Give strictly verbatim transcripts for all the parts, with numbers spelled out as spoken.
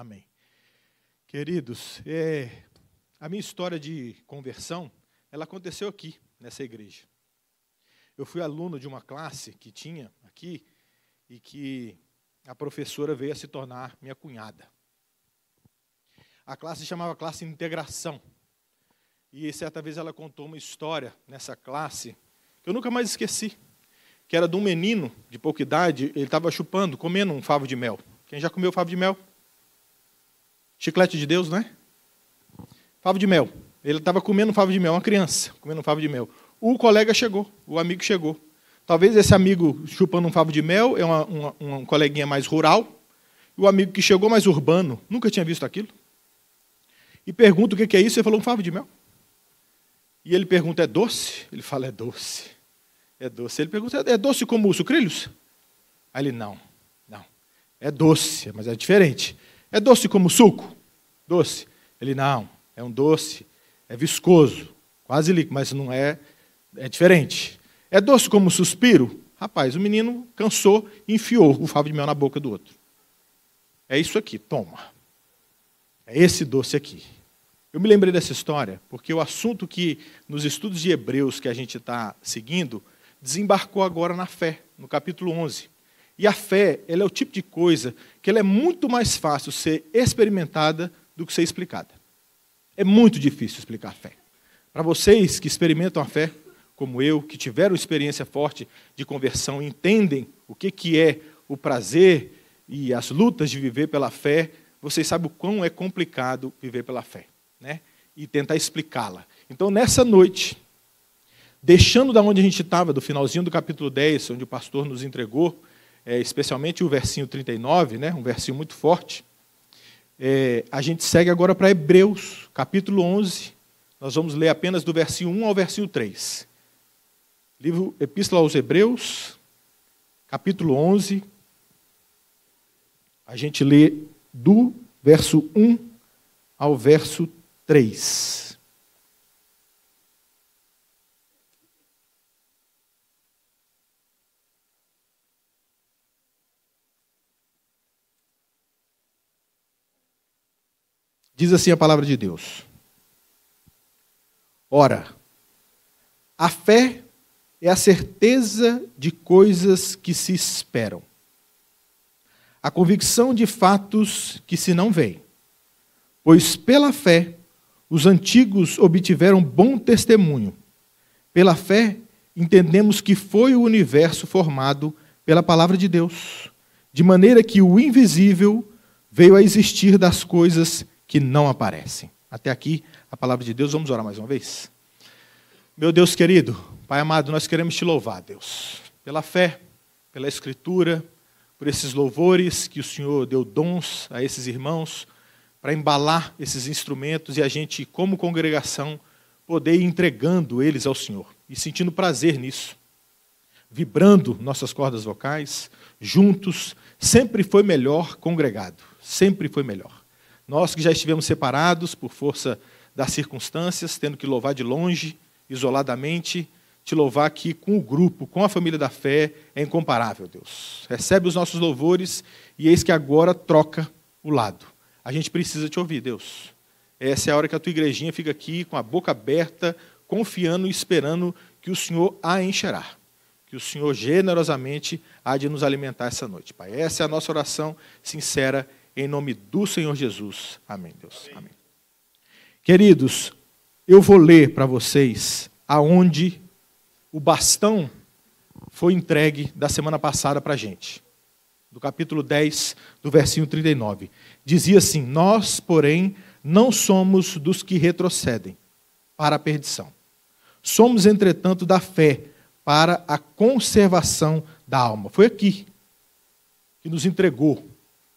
Amém. Queridos, é, a minha história de conversão, ela aconteceu aqui, nessa igreja. Eu fui aluno de uma classe que tinha aqui e que a professora veio a se tornar minha cunhada. A classe se chamava classe integração. E certa vez ela contou uma história nessa classe que eu nunca mais esqueci, que era de um menino de pouca idade, ele estava chupando, comendo um favo de mel. Quem já comeu favo de mel? Chiclete de Deus, né? Favo de mel. Ele estava comendo um favo de mel, uma criança comendo um favo de mel. O colega chegou, o amigo chegou. Talvez esse amigo chupando um favo de mel é uma, uma, um coleguinha mais rural, e o amigo que chegou mais urbano, nunca tinha visto aquilo. E pergunta o que é isso, ele falou um favo de mel. E ele pergunta, é doce? Ele fala, é doce. É doce. Ele pergunta, é doce como os sucrilhos? Aí ele, não, não. É doce, mas é diferente. É doce como suco? Doce. Ele, não, é um doce, é viscoso, quase líquido, mas não é, é diferente. É doce como suspiro? Rapaz, o menino cansou e enfiou o favo de mel na boca do outro. É isso aqui, toma. É esse doce aqui. Eu me lembrei dessa história porque o assunto que, nos estudos de Hebreus que a gente está seguindo, desembarcou agora na fé, no capítulo onze. E a fé, ela é o tipo de coisa que ela é muito mais fácil ser experimentada do que ser explicada. É muito difícil explicar a fé. Para vocês que experimentam a fé, como eu, que tiveram experiência forte de conversão, entendem o que, que é o prazer e as lutas de viver pela fé, vocês sabem o quão é complicado viver pela fé. Né? E tentar explicá-la. Então, nessa noite, deixando da onde a gente estava, do finalzinho do capítulo dez, onde o pastor nos entregou, é, especialmente o versinho trinta e nove, né, um versinho muito forte, é, a gente segue agora para Hebreus, capítulo onze. Nós vamos ler apenas do versinho um ao versinho três. Livro Epístola aos Hebreus, capítulo onze. A gente lê do verso um ao verso três. três. Diz assim a palavra de Deus. Ora, a fé é a certeza de coisas que se esperam, a convicção de fatos que se não veem, pois pela fé os antigos obtiveram bom testemunho. Pela fé, entendemos que foi o universo formado pela palavra de Deus, de maneira que o invisível veio a existir das coisas que não aparecem. Até aqui, a palavra de Deus. Vamos orar mais uma vez? Meu Deus querido, Pai amado, nós queremos te louvar, Deus, pela fé, pela Escritura, por esses louvores que o Senhor deu dons a esses irmãos, para embalar esses instrumentos e a gente, como congregação, poder ir entregando eles ao Senhor e sentindo prazer nisso, vibrando nossas cordas vocais, juntos, sempre foi melhor congregado, sempre foi melhor. Nós que já estivemos separados por força das circunstâncias, tendo que louvar de longe, isoladamente, te louvar aqui com o grupo, com a família da fé, é incomparável, Deus. Recebe os nossos louvores e eis que agora troca o lado. A gente precisa te ouvir, Deus. Essa é a hora que a tua igrejinha fica aqui, com a boca aberta, confiando e esperando que o Senhor a encherá. Que o Senhor generosamente há de nos alimentar essa noite, Pai. Essa é a nossa oração sincera, em nome do Senhor Jesus. Amém, Deus. Amém. Amém. Queridos, eu vou ler para vocês aonde o bastão foi entregue da semana passada para a gente. Do capítulo dez, do versinho trinta e nove. Dizia assim, nós, porém, não somos dos que retrocedem para a perdição. Somos, entretanto, da fé para a conservação da alma. Foi aqui que nos entregou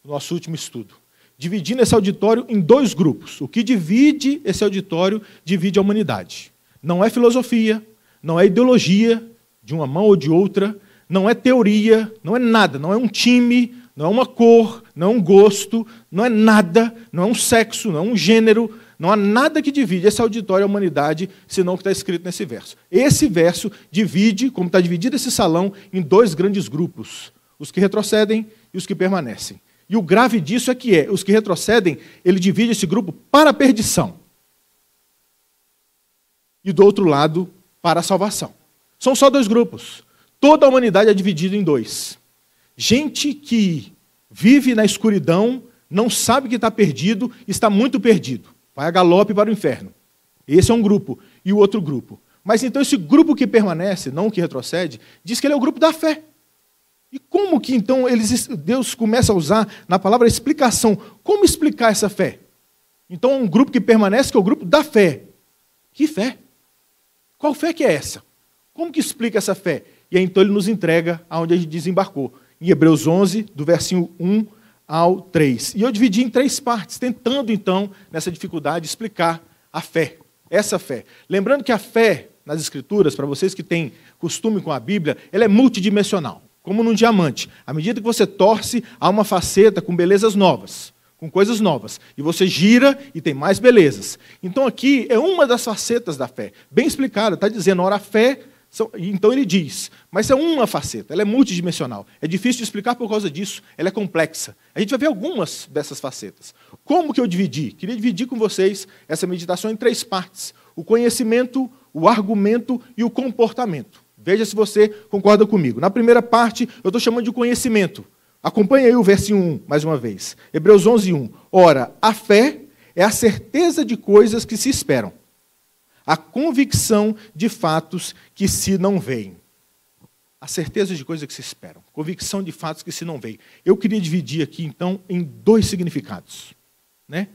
o nosso último estudo. Dividindo esse auditório em dois grupos. O que divide esse auditório, divide a humanidade. Não é filosofia, não é ideologia, de uma mão ou de outra, não é teoria, não é nada, não é um time, não é uma cor, não é um gosto, não é nada, não é um sexo, não é um gênero, não há nada que divide esse auditório e a humanidade, senão o que está escrito nesse verso. Esse verso divide, como está dividido esse salão, em dois grandes grupos, os que retrocedem e os que permanecem. E o grave disso é que é, os que retrocedem, ele divide esse grupo para a perdição. E do outro lado, para a salvação. São só dois grupos. Toda a humanidade é dividida em dois. Gente que vive na escuridão, não sabe que está perdido, está muito perdido. Vai a galope para o inferno. Esse é um grupo. E o outro grupo. Mas então esse grupo que permanece, não o que retrocede, diz que ele é o grupo da fé. E como que, então, eles, Deus começa a usar, na palavra explicação, como explicar essa fé? Então, é um grupo que permanece, que é o grupo da fé. Que fé? Qual fé que é essa? Como que explica essa fé? E aí, então, ele nos entrega aonde a gente desembarcou. Em Hebreus onze, do versinho um ao três. E eu dividi em três partes, tentando, então, nessa dificuldade, explicar a fé. Essa fé. Lembrando que a fé, nas Escrituras, para vocês que têm costume com a Bíblia, ela é multidimensional. Como num diamante. À medida que você torce, há uma faceta com belezas novas, com coisas novas. E você gira e tem mais belezas. Então aqui é uma das facetas da fé. Bem explicada, está dizendo, ora, a fé... São... Então ele diz, mas é uma faceta, ela é multidimensional. É difícil de explicar por causa disso, ela é complexa. A gente vai ver algumas dessas facetas. Como que eu dividi? Queria dividir com vocês essa meditação em três partes. O conhecimento, o argumento e o comportamento. Veja se você concorda comigo. Na primeira parte, eu estou chamando de conhecimento. Acompanhe aí o versinho um, mais uma vez. Hebreus onze, um. Ora, a fé é a certeza de coisas que se esperam, a convicção de fatos que se não veem. A certeza de coisas que se esperam, convicção de fatos que se não veem. Eu queria dividir aqui, então, em dois significados, né?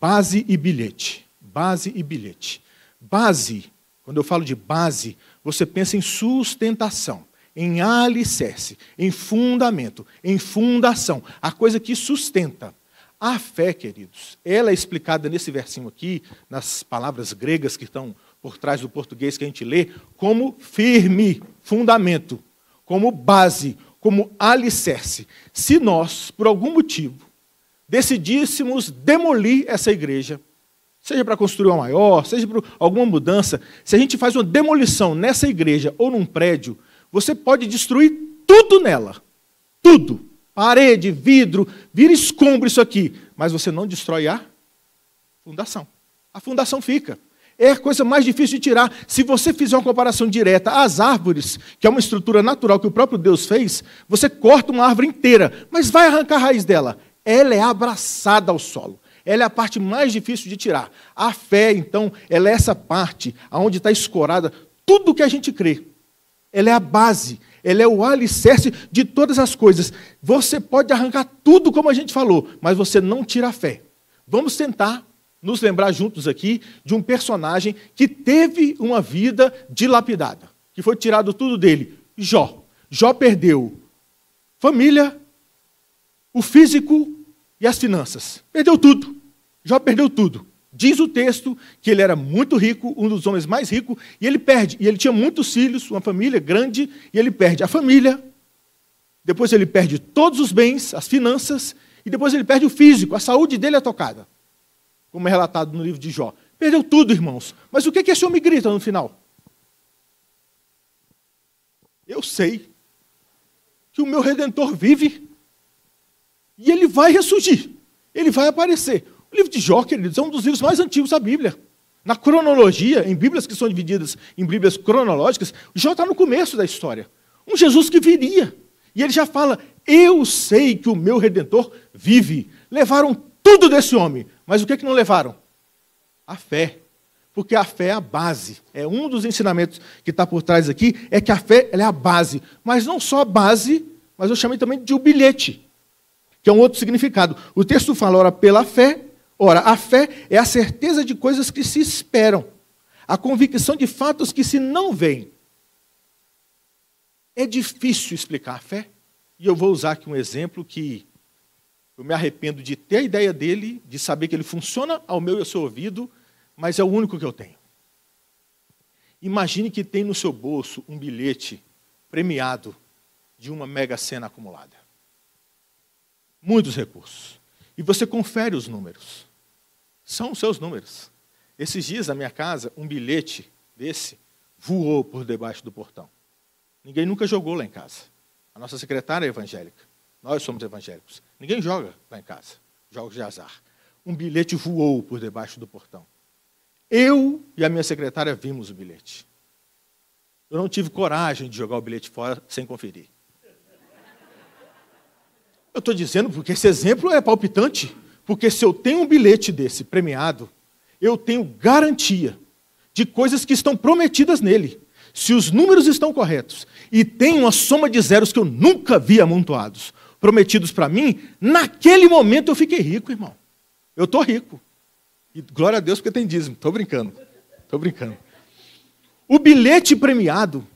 Base e bilhete. Base e bilhete. Base... Quando eu falo de base, você pensa em sustentação, em alicerce, em fundamento, em fundação, a coisa que sustenta. A fé, queridos, ela é explicada nesse versinho aqui, nas palavras gregas que estão por trás do português que a gente lê, como firme, fundamento, como base, como alicerce. Se nós, por algum motivo, decidíssemos demolir essa igreja, seja para construir uma maior, seja para alguma mudança, se a gente faz uma demolição nessa igreja ou num prédio, você pode destruir tudo nela. Tudo. Parede, vidro, vira escombro isso aqui. Mas você não destrói a fundação. A fundação fica. É a coisa mais difícil de tirar. Se você fizer uma comparação direta às árvores, que é uma estrutura natural que o próprio Deus fez, você corta uma árvore inteira, mas vai arrancar a raiz dela. Ela é abraçada ao solo. Ela é a parte mais difícil de tirar. A fé, então, ela é essa parte onde está escorada tudo o que a gente crê. Ela é a base, ela é o alicerce de todas as coisas. Você pode arrancar tudo, como a gente falou, mas você não tira a fé. Vamos tentar nos lembrar juntos aqui de um personagem que teve uma vida dilapidada, que foi tirado tudo dele. Jó. Jó perdeu família, o físico, e as finanças. Perdeu tudo. Jó perdeu tudo. Diz o texto que ele era muito rico, um dos homens mais ricos, e ele perde. E ele tinha muitos filhos, uma família grande, e ele perde a família, depois ele perde todos os bens, as finanças, e depois ele perde o físico, a saúde dele é tocada. Como é relatado no livro de Jó. Perdeu tudo, irmãos. Mas o que, é que esse homem grita no final? Eu sei que o meu Redentor vive. E ele vai ressurgir, ele vai aparecer. O livro de Jó, queridos, é um dos livros mais antigos da Bíblia. Na cronologia, em Bíblias que são divididas em Bíblias cronológicas, Jó está no começo da história. Um Jesus que viria. E ele já fala, eu sei que o meu Redentor vive. Levaram tudo desse homem. Mas o que é que não levaram? A fé. Porque a fé é a base. É um dos ensinamentos que está por trás aqui, é que a fé ela é a base. Mas não só a base, mas eu chamei também de o bilhete, que é um outro significado. O texto fala, ora, pela fé, ora, a fé é a certeza de coisas que se esperam, a convicção de fatos que se não veem. É difícil explicar a fé, e eu vou usar aqui um exemplo que eu me arrependo de ter a ideia dele, de saber que ele funciona ao meu e ao seu ouvido, mas é o único que eu tenho. Imagine que tem no seu bolso um bilhete premiado de uma mega sena acumulada. Muitos recursos. E você confere os números. São os seus números. Esses dias, na minha casa, um bilhete desse voou por debaixo do portão. Ninguém nunca jogou lá em casa. A nossa secretária evangélica. Nós somos evangélicos. Ninguém joga lá em casa, jogos de azar. Um bilhete voou por debaixo do portão. Eu e a minha secretária vimos o bilhete. Eu não tive coragem de jogar o bilhete fora sem conferir. Eu estou dizendo porque esse exemplo é palpitante. Porque se eu tenho um bilhete desse premiado, eu tenho garantia de coisas que estão prometidas nele. Se os números estão corretos e tem uma soma de zeros que eu nunca vi amontoados, prometidos para mim, naquele momento eu fiquei rico, irmão. Eu estou rico. E glória a Deus porque tem dízimo. Estou brincando. Estou brincando. O bilhete premiado,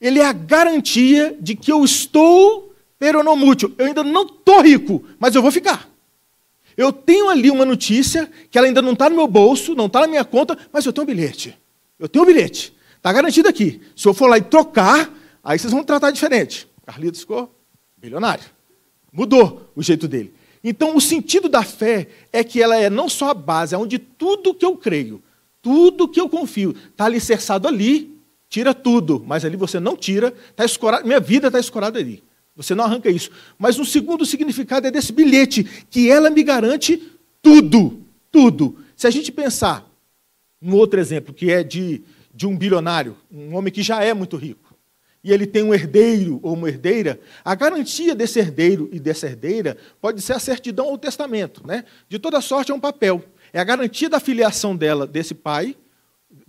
ele é a garantia de que eu estou peronomútil. Eu ainda não estou rico, mas eu vou ficar. Eu tenho ali uma notícia que ela ainda não está no meu bolso, não está na minha conta, mas eu tenho um bilhete. Eu tenho um bilhete. Está garantido aqui. Se eu for lá e trocar, aí vocês vão tratar diferente. Carlitos ficou bilionário. Mudou o jeito dele. Então, o sentido da fé é que ela é não só a base, é onde tudo que eu creio, tudo que eu confio, está alicerçado ali, tira tudo, mas ali você não tira, tá escorado, minha vida está escorada ali. Você não arranca isso. Mas um segundo significado é desse bilhete, que ela me garante tudo, tudo. Se a gente pensar num outro exemplo, que é de, de um bilionário, um homem que já é muito rico, e ele tem um herdeiro ou uma herdeira, a garantia desse herdeiro e dessa herdeira pode ser a certidão ou o testamento, né? De toda sorte é um papel. É a garantia da filiação dela, desse pai,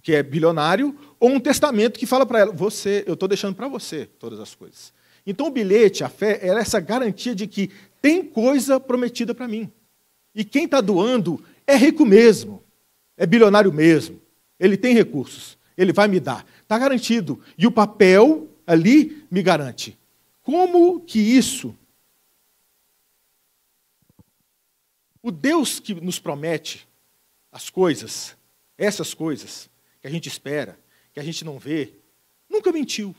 que é bilionário, ou um testamento que fala para ela, você, eu estou deixando para você todas as coisas. Então, o bilhete, a fé, é essa garantia de que tem coisa prometida para mim. E quem está doando é rico mesmo, é bilionário mesmo, ele tem recursos, ele vai me dar. Está garantido. E o papel ali me garante. Como que isso? O Deus que nos promete as coisas, essas coisas que a gente espera, que a gente não vê, nunca mentiu.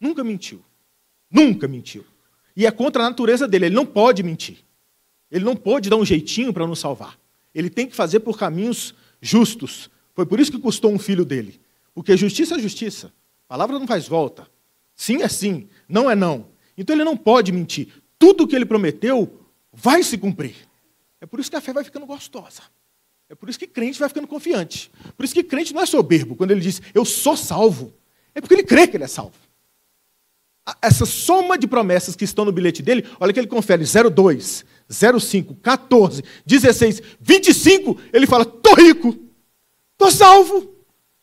Nunca mentiu. Nunca mentiu. E é contra a natureza dele. Ele não pode mentir. Ele não pode dar um jeitinho para nos salvar. Ele tem que fazer por caminhos justos. Foi por isso que custou um filho dele. Porque justiça é justiça. A palavra não faz volta. Sim é sim. Não é não. Então ele não pode mentir. Tudo o que ele prometeu vai se cumprir. É por isso que a fé vai ficando gostosa. É por isso que crente vai ficando confiante. Por isso que crente não é soberbo. Quando ele diz, eu sou salvo, é porque ele crê que ele é salvo. Essa soma de promessas que estão no bilhete dele, olha que ele confere, zero dois, zero cinco, quatorze, dezesseis, vinte e cinco, ele fala, tô rico, tô salvo.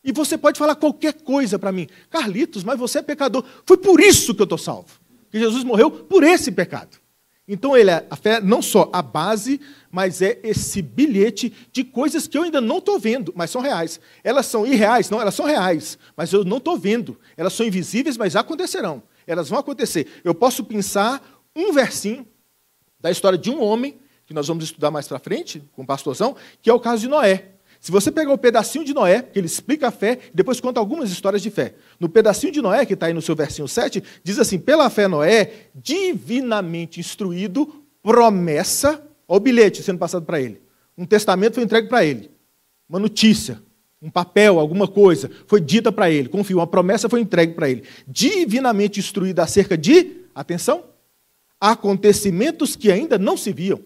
E você pode falar qualquer coisa para mim. Carlitos, mas você é pecador. Foi por isso que eu tô salvo. Que Jesus morreu por esse pecado. Então ele é, a fé não só a base, mas é esse bilhete de coisas que eu ainda não estou vendo, mas são reais. Elas são irreais? Não, elas são reais, mas eu não estou vendo. Elas são invisíveis, mas acontecerão. Elas vão acontecer. Eu posso pensar um versinho da história de um homem, que nós vamos estudar mais para frente, com o pastorzão, que é o caso de Noé. Se você pegar o pedacinho de Noé, que ele explica a fé, e depois conta algumas histórias de fé. No pedacinho de Noé, que está aí no seu versinho sete, diz assim, pela fé Noé, divinamente instruído, promessa, olha o bilhete sendo passado para ele. Um testamento foi entregue para ele. Uma notícia. Um papel, alguma coisa, foi dita para ele, confio, uma promessa foi entregue para ele, divinamente instruída acerca de, atenção, acontecimentos que ainda não se viam,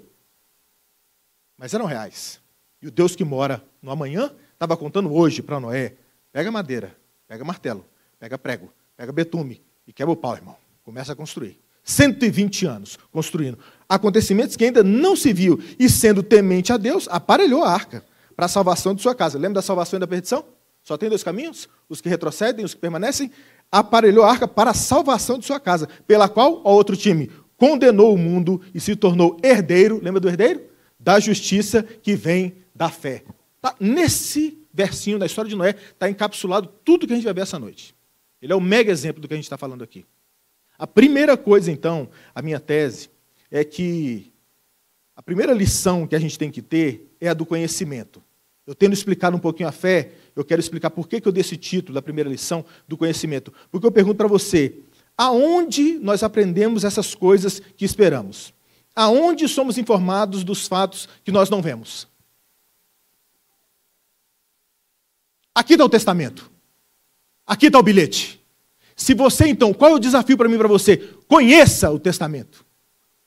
mas eram reais. E o Deus que mora no amanhã estava contando hoje para Noé, pega madeira, pega martelo, pega prego, pega betume e quebra o pau, irmão. Começa a construir. cento e vinte anos construindo. Acontecimentos que ainda não se viu e sendo temente a Deus, aparelhou a arca. Para a salvação de sua casa. Lembra da salvação e da perdição? Só tem dois caminhos? Os que retrocedem, os que permanecem. Aparelhou a arca para a salvação de sua casa, pela qual, ao outro time, condenou o mundo e se tornou herdeiro, lembra do herdeiro? Da justiça que vem da fé. Tá? Nesse versinho da história de Noé está encapsulado tudo que a gente vai ver essa noite. Ele é o mega exemplo do que a gente está falando aqui. A primeira coisa, então, a minha tese, é que a primeira lição que a gente tem que ter é a do conhecimento. Eu tendo explicado um pouquinho a fé, eu quero explicar por que eu dei esse título da primeira lição do conhecimento. Porque eu pergunto para você, aonde nós aprendemos essas coisas que esperamos? Aonde somos informados dos fatos que nós não vemos? Aqui está o testamento. Aqui está o bilhete. Se você, então, qual é o desafio para mim e para você? Conheça o testamento.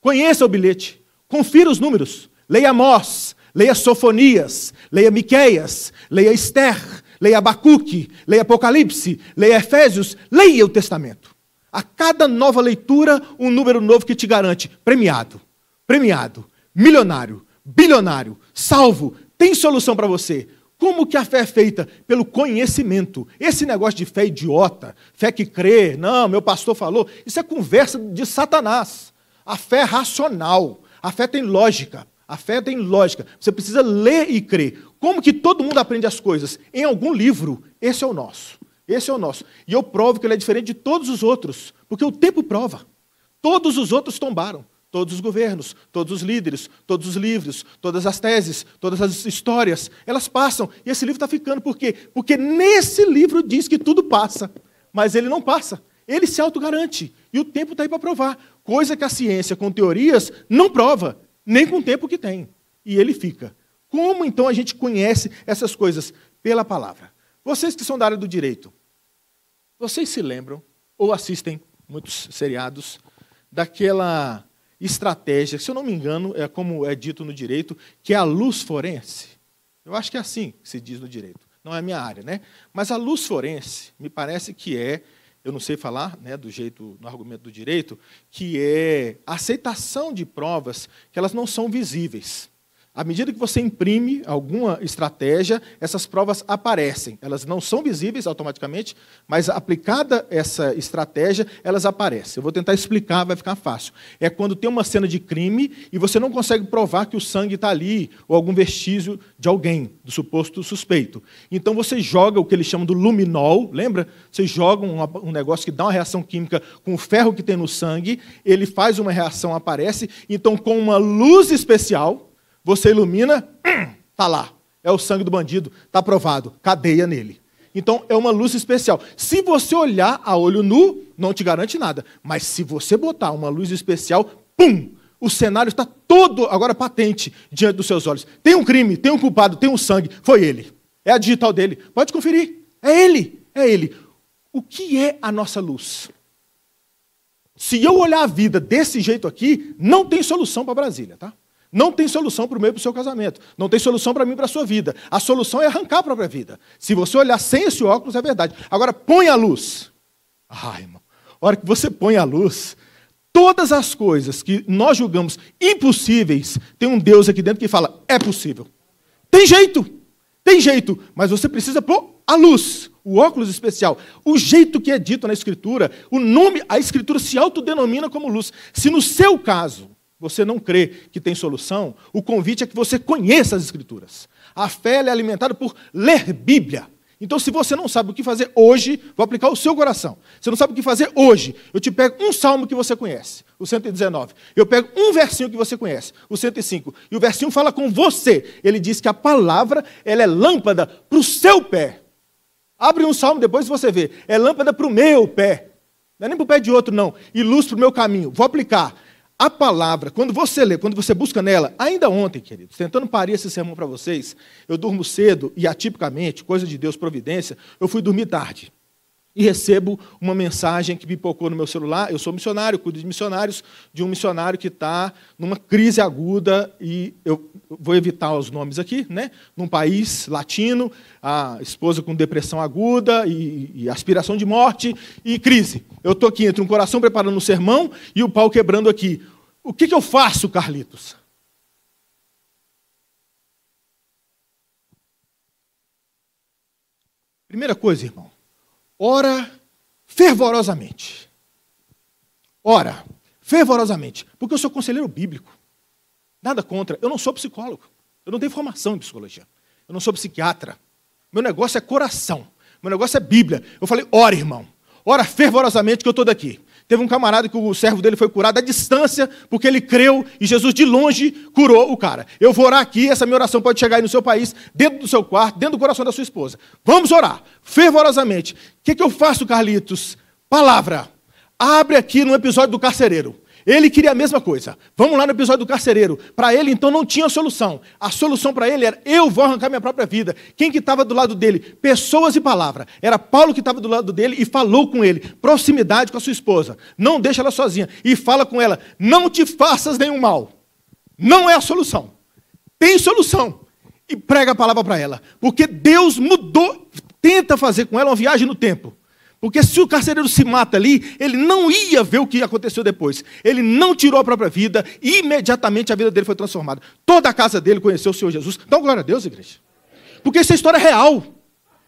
Conheça o bilhete, confira os números, leia Amós, leia Sofonias, leia Miqueias, leia Esther, leia Abacuque, leia Apocalipse, leia Efésios, leia o Testamento. A cada nova leitura, um número novo que te garante premiado, premiado, milionário, bilionário, salvo, tem solução para você. Como que a fé é feita? Pelo conhecimento. Esse negócio de fé idiota, fé que crê, não, meu pastor falou, isso é conversa de Satanás. A fé é racional, a fé tem lógica, a fé tem lógica. Você precisa ler e crer. Como que todo mundo aprende as coisas? Em algum livro. Esse é o nosso, esse é o nosso. E eu provo que ele é diferente de todos os outros, porque o tempo prova. Todos os outros tombaram. Todos os governos, todos os líderes, todos os livros, todas as teses, todas as histórias, elas passam. E esse livro está ficando. Por quê? Porque nesse livro diz que tudo passa, mas ele não passa. Ele se autogarante. E o tempo está aí para provar. Coisa que a ciência, com teorias, não prova, nem com o tempo que tem. E ele fica. Como, então, a gente conhece essas coisas? Pela palavra. Vocês que são da área do direito, vocês se lembram, ou assistem muitos seriados, daquela estratégia, se eu não me engano, é como é dito no direito, que é a luz forense. Eu acho que é assim que se diz no direito. Não é a minha área, né? Mas a luz forense, me parece que é, eu não sei falar, né, do jeito, no argumento do direito, que é a aceitação de provas que elas não são visíveis. À medida que você imprime alguma estratégia, essas provas aparecem. Elas não são visíveis automaticamente, mas aplicada essa estratégia, elas aparecem. Eu vou tentar explicar, vai ficar fácil. É quando tem uma cena de crime e você não consegue provar que o sangue está ali, ou algum vestígio de alguém, do suposto suspeito. Então você joga o que eles chamam do luminol, lembra? Você joga um, um negócio que dá uma reação química com o ferro que tem no sangue, ele faz uma reação, aparece, então com uma luz especial, você ilumina, está lá. É o sangue do bandido, está provado, cadeia nele. Então, é uma luz especial. Se você olhar a olho nu, não te garante nada. Mas se você botar uma luz especial, pum, o cenário está todo agora patente diante dos seus olhos. Tem um crime, tem um culpado, tem um sangue, foi ele. É a digital dele. Pode conferir, é ele, é ele. O que é a nossa luz? Se eu olhar a vida desse jeito aqui, não tem solução para Brasília, tá? Não tem solução para o meu e para o seu casamento. Não tem solução para mim e para a sua vida. A solução é arrancar a própria vida. Se você olhar sem esse óculos, é verdade. Agora, põe a luz. Ai, irmão. A hora que você põe a luz, todas as coisas que nós julgamos impossíveis, tem um Deus aqui dentro que fala, é possível. Tem jeito. Tem jeito. Mas você precisa pôr a luz. O óculos especial, o jeito que é dito na Escritura, o nome, a Escritura se autodenomina como luz. Se no seu caso você não crê que tem solução, o convite é que você conheça as Escrituras. A fé é alimentada por ler Bíblia. Então, se você não sabe o que fazer hoje, vou aplicar o seu coração. Se não sabe o que fazer hoje, eu te pego um salmo que você conhece, o cento e dezenove. Eu pego um versinho que você conhece, o cento e cinco. E o versinho fala com você. Ele diz que a palavra, ela é lâmpada para o seu pé. Abre um salmo, depois você vê. É lâmpada para o meu pé. Não é nem para o pé de outro, não. E luz para o meu caminho. Vou aplicar. A palavra, quando você lê, quando você busca nela, ainda ontem, queridos, tentando parir esse sermão para vocês, eu durmo cedo e, atipicamente, coisa de Deus, providência, eu fui dormir tarde. E recebo uma mensagem que pipocou no meu celular. Eu sou missionário, cuido de missionários, de um missionário que está numa crise aguda, e eu vou evitar os nomes aqui, né? Num país latino, a esposa com depressão aguda e, e aspiração de morte e crise. Eu estou aqui entre um coração preparando um sermão e o pau quebrando aqui. O que, que eu faço, Carlitos? Primeira coisa, irmão. Ora fervorosamente. Ora fervorosamente. Porque eu sou conselheiro bíblico. Nada contra. Eu não sou psicólogo. Eu não tenho formação em psicologia. Eu não sou psiquiatra. Meu negócio é coração. Meu negócio é Bíblia. Eu falei, ora, irmão. Ora fervorosamente que eu estou daqui. Teve um camarada que o servo dele foi curado à distância, porque ele creu, e Jesus de longe curou o cara. Eu vou orar aqui, essa minha oração pode chegar aí no seu país, dentro do seu quarto, dentro do coração da sua esposa. Vamos orar, fervorosamente. O que, que eu faço, Carlitos? Palavra. Abre aqui no episódio do carcereiro. Ele queria a mesma coisa. Vamos lá no episódio do carcereiro. Para ele, então, não tinha solução. A solução para ele era, eu vou arrancar minha própria vida. Quem que estava do lado dele? Pessoas e palavra. Era Paulo que estava do lado dele e falou com ele. Proximidade com a sua esposa. Não deixa ela sozinha. E fala com ela, não te faças nenhum mal. Não é a solução. Tem solução. E prega a palavra para ela. Porque Deus mudou, tenta fazer com ela uma viagem no tempo. Porque se o carcereiro se mata ali, ele não ia ver o que aconteceu depois. Ele não tirou a própria vida e imediatamente a vida dele foi transformada. Toda a casa dele conheceu o Senhor Jesus. Então, glória a Deus, igreja. Porque essa história é real.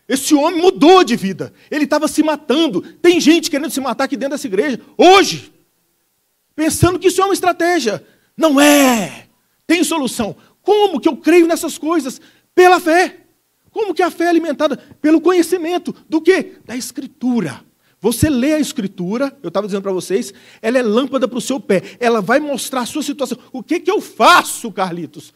Esse homem mudou de vida. Ele estava se matando. Tem gente querendo se matar aqui dentro dessa igreja, hoje, pensando que isso é uma estratégia. Não é. Tem solução. Como que eu creio nessas coisas? Pela fé. Como que a fé é alimentada? Pelo conhecimento. Do quê? Da Escritura. Você lê a Escritura, eu estava dizendo para vocês, ela é lâmpada para o seu pé. Ela vai mostrar a sua situação. O que, que eu faço, Carlitos?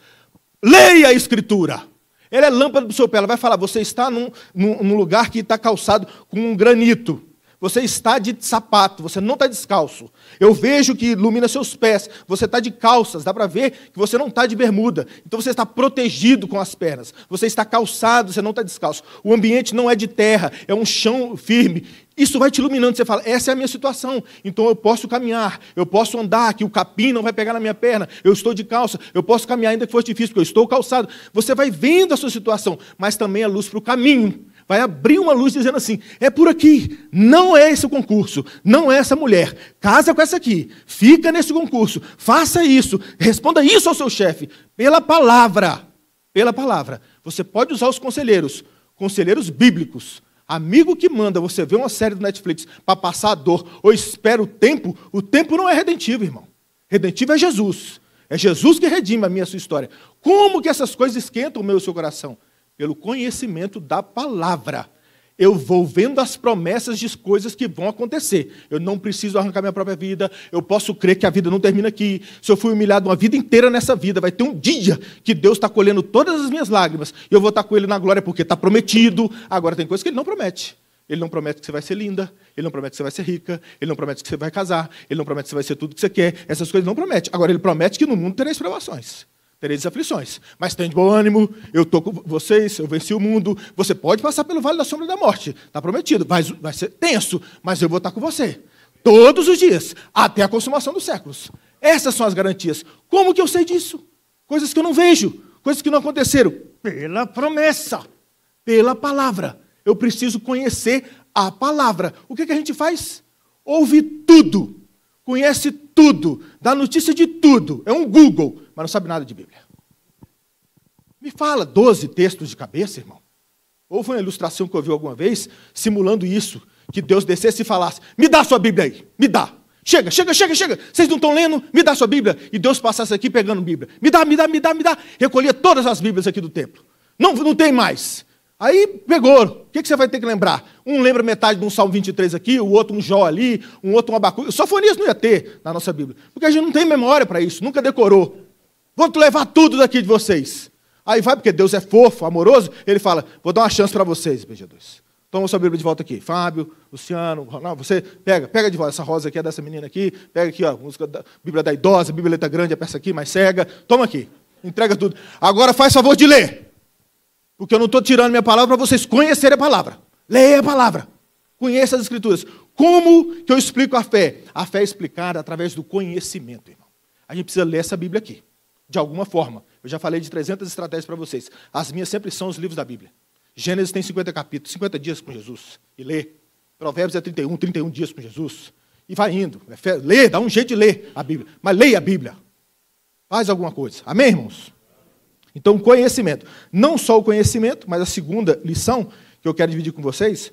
Leia a Escritura. Ela é lâmpada para o seu pé. Ela vai falar, você está num, num, num lugar que está calçado com um granito. Você está de sapato, você não está descalço. Eu vejo que ilumina seus pés. Você está de calças, dá para ver que você não está de bermuda. Então você está protegido com as pernas. Você está calçado, você não está descalço. O ambiente não é de terra, é um chão firme. Isso vai te iluminando. Você fala, essa é a minha situação. Então eu posso caminhar, eu posso andar, que o capim não vai pegar na minha perna. Eu estou de calça, eu posso caminhar ainda que fosse difícil, porque eu estou calçado. Você vai vendo a sua situação, mas também a luz para o caminho. Vai abrir uma luz dizendo assim, é por aqui, não é esse o concurso, não é essa mulher, casa com essa aqui, fica nesse concurso, faça isso, responda isso ao seu chefe, pela palavra, pela palavra. Você pode usar os conselheiros, conselheiros bíblicos, amigo que manda você ver uma série do Netflix para passar a dor, ou espera o tempo, o tempo não é redentivo, irmão. Redentivo é Jesus, é Jesus que redime a minha a sua história. Como que essas coisas esquentam o meu e o seu coração? Pelo conhecimento da palavra. Eu vou vendo as promessas de coisas que vão acontecer. Eu não preciso arrancar minha própria vida. Eu posso crer que a vida não termina aqui. Se eu fui humilhado uma vida inteira nessa vida, vai ter um dia que Deus está colhendo todas as minhas lágrimas. E eu vou estar com Ele na glória porque está prometido. Agora tem coisas que Ele não promete. Ele não promete que você vai ser linda, Ele não promete que você vai ser rica, Ele não promete que você vai casar, Ele não promete que você vai ser tudo o que você quer. Essas coisas não promete. Agora Ele promete que no mundo tereis provações. Tereis aflições, mas tem de bom ânimo, eu estou com vocês, eu venci o mundo, você pode passar pelo vale da sombra da morte, está prometido, vai, vai ser tenso, mas eu vou estar com você, todos os dias, até a consumação dos séculos. Essas são as garantias. Como que eu sei disso? Coisas que eu não vejo, coisas que não aconteceram. Pela promessa, pela palavra. Eu preciso conhecer a palavra. O que, que a gente faz? Ouve tudo, conhece tudo, dá notícia de tudo, é um Google, mas não sabe nada de Bíblia. Me fala doze textos de cabeça, irmão. Ou foi uma ilustração que eu vi alguma vez, simulando isso, que Deus descesse e falasse, me dá sua Bíblia aí, me dá. Chega, chega, chega, chega. Vocês não estão lendo? Me dá sua Bíblia. E Deus passasse aqui pegando Bíblia. Me dá, me dá, me dá, me dá. Recolhia todas as Bíblias aqui do templo. Não, não tem mais. Aí pegou. O que, que você vai ter que lembrar? Um lembra metade de um Salmo vinte e três aqui, o outro um Jó ali, um outro um Abacu. Só Fonias não ia ter na nossa Bíblia. Porque a gente não tem memória para isso, nunca decorou. Vou levar tudo daqui de vocês. Aí vai, porque Deus é fofo, amoroso, ele fala, vou dar uma chance para vocês, B G dois. Toma sua Bíblia de volta aqui. Fábio, Luciano, Ronaldo, você pega, pega de volta. Essa rosa aqui é dessa menina aqui, pega aqui, ó, música da Bíblia da idosa, Bíblia letra grande, a peça aqui, mais cega. Toma aqui, entrega tudo. Agora faz favor de ler. Porque eu não estou tirando minha palavra para vocês conhecerem a palavra. Leia a palavra. Conheça as Escrituras. Como que eu explico a fé? A fé é explicada através do conhecimento, irmão. A gente precisa ler essa Bíblia aqui. De alguma forma. Eu já falei de trezentas estratégias para vocês. As minhas sempre são os livros da Bíblia. Gênesis tem cinquenta capítulos, cinquenta dias com Jesus. E lê. Provérbios é trinta e um, trinta e um dias com Jesus. E vai indo. Lê, dá um jeito de ler a Bíblia. Mas leia a Bíblia. Faz alguma coisa. Amém, irmãos? Então, conhecimento. Não só o conhecimento, mas a segunda lição que eu quero dividir com vocês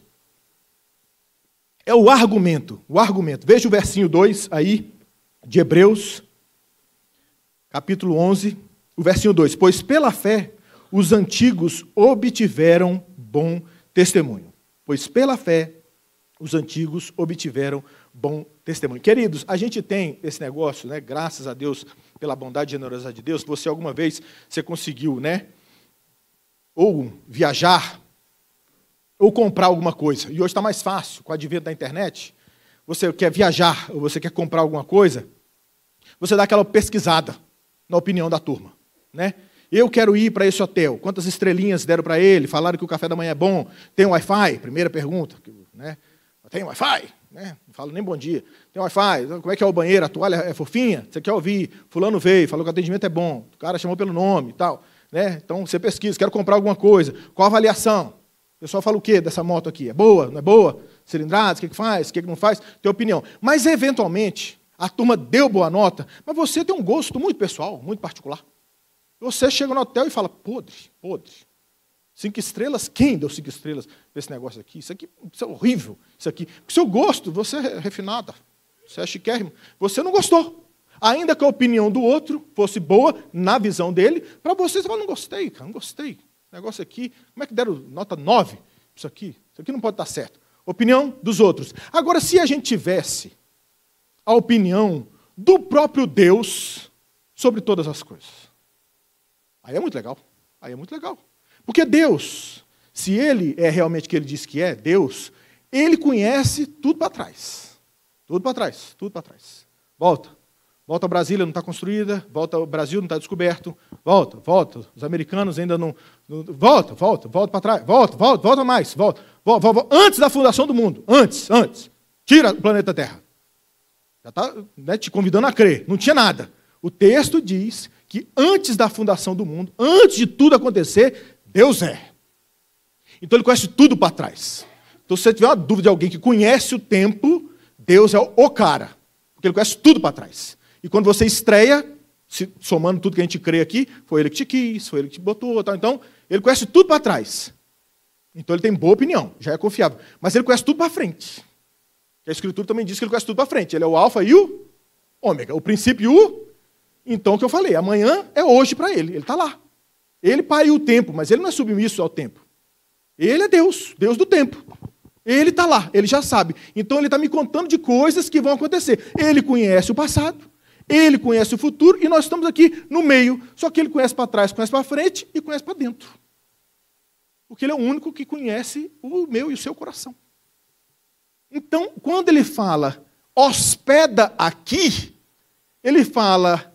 é o argumento. O argumento. Veja o versinho dois aí, de Hebreus. Capítulo onze, o versinho dois. Pois pela fé os antigos obtiveram bom testemunho. Pois pela fé os antigos obtiveram bom testemunho. Queridos, a gente tem esse negócio, né? Graças a Deus, pela bondade e generosidade de Deus, você alguma vez você conseguiu, né? Ou viajar, ou comprar alguma coisa. E hoje está mais fácil, com o advento da internet. Você quer viajar, ou você quer comprar alguma coisa, Você dá aquela pesquisada na opinião da turma, né? Eu quero ir para esse hotel. Quantas estrelinhas deram para ele? Falaram que o café da manhã é bom. Tem Wi-Fi? Primeira pergunta, né? Tem Wi-Fi? Né? Não falo nem bom dia. Tem Wi-Fi? Como é que é o banheiro? A toalha é fofinha? Você quer ouvir? Fulano veio, falou que o atendimento é bom. O cara chamou pelo nome e tal, né? Então, você pesquisa. Quero comprar alguma coisa. Qual a avaliação? O pessoal fala o quê dessa moto aqui? É boa? Não é boa? Cilindradas? O que, que faz? O que, que não faz? Tem opinião. Mas, eventualmente, a turma deu boa nota, mas você tem um gosto muito pessoal, muito particular. Você chega no hotel e fala, podre, podre. Cinco estrelas? Quem deu cinco estrelas para esse negócio aqui? Isso aqui isso é horrível. Isso aqui. Porque seu gosto, você é refinada. Você é chiquérrimo. Você não gostou. Ainda que a opinião do outro fosse boa, na visão dele, para você, você fala, não gostei, cara, não gostei. O negócio aqui, como é que deram nota nove? Isso aqui, isso aqui não pode estar certo. Opinião dos outros. Agora, se a gente tivesse a opinião do próprio Deus sobre todas as coisas, aí é muito legal, aí é muito legal. Porque Deus, se Ele é realmente o que Ele diz que é, Deus, Ele conhece tudo para trás. Tudo para trás, tudo para trás. Volta, volta a Brasília, não está construída, volta o Brasil, não está descoberto, volta, volta, os americanos ainda não... não volta, volta, volta para trás, volta, volta, volta mais, volta, volta, volta, antes da fundação do mundo, antes, antes, tira o planeta Terra. Já está, né, te convidando a crer, não tinha nada. O texto diz que antes da fundação do mundo, antes de tudo acontecer, Deus é. Então ele conhece tudo para trás. Então se você tiver uma dúvida de alguém que conhece o tempo, Deus é o cara. Porque ele conhece tudo para trás. E quando você estreia, se, somando tudo que a gente crê aqui, foi ele que te quis, foi ele que te botou, tal. Então ele conhece tudo para trás. Então ele tem boa opinião, já é confiável. Mas ele conhece tudo para frente. A Escritura também diz que ele conhece tudo para frente. Ele é o alfa e o ômega. O princípio e o... Então, o que eu falei, amanhã é hoje para ele, ele está lá. Ele pariu o tempo, mas ele não é submisso ao tempo. Ele é Deus, Deus do tempo. Ele está lá, ele já sabe. Então, ele está me contando de coisas que vão acontecer. Ele conhece o passado, ele conhece o futuro, e nós estamos aqui no meio. Só que ele conhece para trás, conhece para frente e conhece para dentro. Porque ele é o único que conhece o meu e o seu coração. Então, quando ele fala, hospeda aqui, ele fala...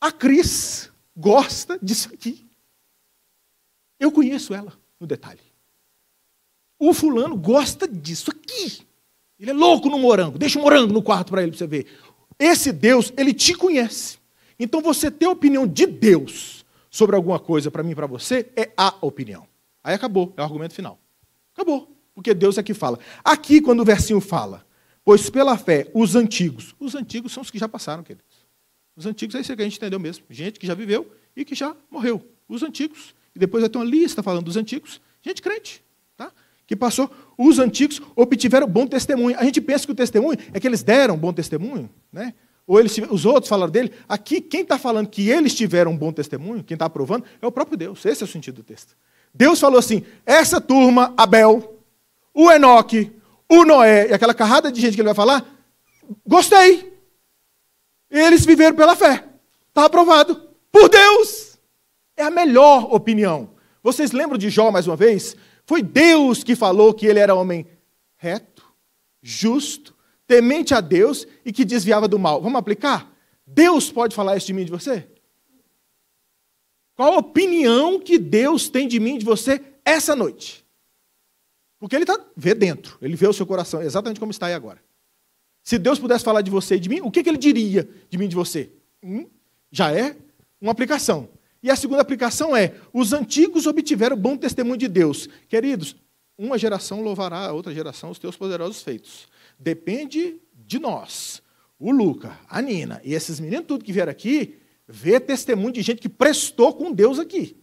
A Cris gosta disso aqui. Eu conheço ela no detalhe. O fulano gosta disso aqui. Ele é louco no morango. Deixa o morango no quarto para ele, para você ver. Esse Deus, ele te conhece. Então, você ter a opinião de Deus sobre alguma coisa para mim e para você é a opinião. Aí acabou, é o argumento final. Acabou, porque Deus é que fala. Aqui, quando o versinho fala, pois pela fé, os antigos, os antigos são os que já passaram, queridos. Os antigos é isso que a gente entendeu mesmo. Gente que já viveu e que já morreu. Os antigos. E depois vai ter uma lista falando dos antigos. Gente crente, tá? Que passou. Os antigos obtiveram bom testemunho. A gente pensa que o testemunho é que eles deram bom testemunho, né? Ou eles, os outros falaram dele. Aqui, quem está falando que eles tiveram bom testemunho, quem está aprovando, é o próprio Deus. Esse é o sentido do texto. Deus falou assim, essa turma, Abel, o Enoque, o Noé, e aquela carrada de gente que ele vai falar, gostei. Eles viveram pela fé. Está aprovado. Por Deus. É a melhor opinião. Vocês lembram de Jó, mais uma vez? Foi Deus que falou que ele era homem reto, justo, temente a Deus e que desviava do mal. Vamos aplicar? Deus pode falar isso de mim e de você? Qual a opinião que Deus tem de mim e de você essa noite? Porque ele tá, vê dentro. Ele vê o seu coração exatamente como está aí agora. Se Deus pudesse falar de você e de mim, o que, que ele diria de mim e de você? Hum, já é uma aplicação. E a segunda aplicação é, os antigos obtiveram bom testemunho de Deus. Queridos, uma geração louvará a outra geração os teus poderosos feitos. Depende de nós. O Luca, a Nina e esses meninos tudo que vieram aqui, vê testemunho de gente que prestou com Deus aqui.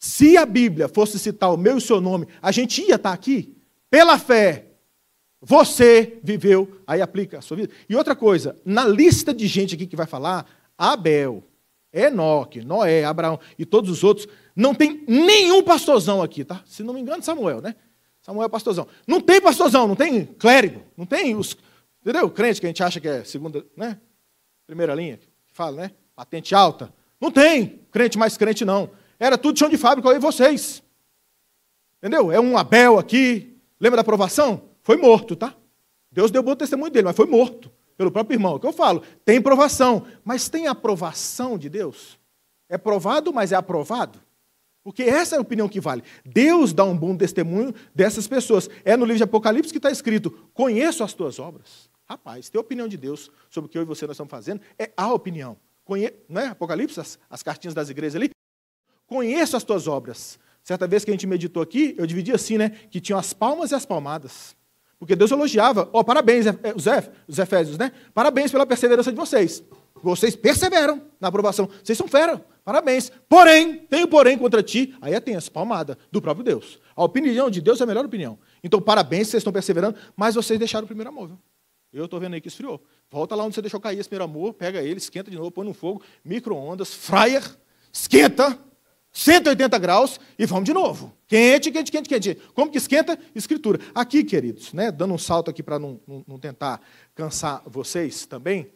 Se a Bíblia fosse citar o meu e o seu nome, a gente ia estar aqui pela fé. Você viveu, aí aplica a sua vida. E outra coisa, na lista de gente aqui que vai falar, Abel, Enoque, Noé, Abraão e todos os outros, não tem nenhum pastorzão aqui, tá? Se não me engano, Samuel, né? Samuel é pastorzão. Não tem pastorzão, não tem clérigo, não tem os... Entendeu? O crente que a gente acha que é segunda, né? Primeira linha, que fala, né? Patente alta. Não tem crente mais crente, não. Era tudo chão de fábrica, aí vocês. Entendeu? É um Abel aqui. Lembra da aprovação? Foi morto, tá? Deus deu bom testemunho dele, mas foi morto. pelo próprio irmão, é o que eu falo, tem provação, mas tem aprovação de Deus? É provado, mas é aprovado? Porque essa é a opinião que vale. Deus dá um bom testemunho dessas pessoas. É no livro de Apocalipse que está escrito, conheço as tuas obras. Rapaz, ter a opinião de Deus sobre o que eu e você nós estamos fazendo é a opinião. Conhe... Não é Apocalipse, as, as cartinhas das igrejas ali? Conheço as tuas obras. Certa vez que a gente meditou aqui, eu dividi assim, né? Que tinham as palmas e as palmadas. Porque Deus elogiava. Ó, oh, parabéns, Zé, os Efésios, né? Parabéns pela perseverança de vocês. Vocês perseveram na aprovação. Vocês são fera. Parabéns. Porém, tenho porém contra ti. Aí é tenso, palmada do próprio Deus. A opinião de Deus é a melhor opinião. Então, parabéns, vocês estão perseverando, mas vocês deixaram o primeiro amor, viu? Eu estou vendo aí que esfriou. Volta lá onde você deixou cair esse primeiro amor, pega ele, esquenta de novo, põe no fogo, micro-ondas, fryer, esquenta, cento e oitenta graus e vamos de novo. Quente, quente, quente, quente. Como que esquenta? Escritura. Aqui, queridos, né, dando um salto aqui para não, não, não tentar cansar vocês também,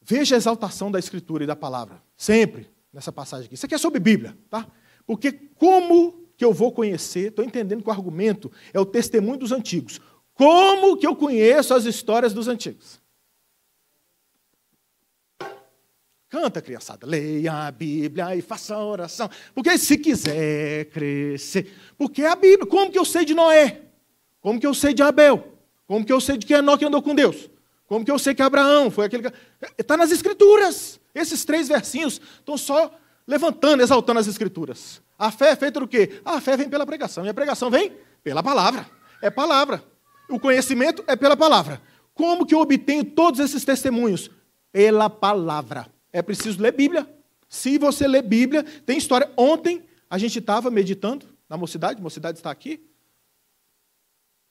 veja a exaltação da Escritura e da Palavra, sempre, nessa passagem aqui. Isso aqui é sobre Bíblia, tá? Porque como que eu vou conhecer, estou entendendo que o argumento é o testemunho dos antigos. Como que eu conheço as histórias dos antigos? Canta, criançada. Leia a Bíblia e faça a oração. Porque se quiser crescer. Porque é a Bíblia. Como que eu sei de Noé? Como que eu sei de Abel? Como que eu sei de que Enoque andou com Deus? Como que eu sei que Abraão foi aquele que... Está nas Escrituras. Esses três versinhos estão só levantando, exaltando as Escrituras. A fé é feita do quê? A fé vem pela pregação. E a pregação vem pela palavra. É palavra. O conhecimento é pela palavra. Como que eu obtenho todos esses testemunhos? Pela palavra. É preciso ler Bíblia. Se você ler Bíblia, tem história. Ontem a gente estava meditando na mocidade, a mocidade está aqui.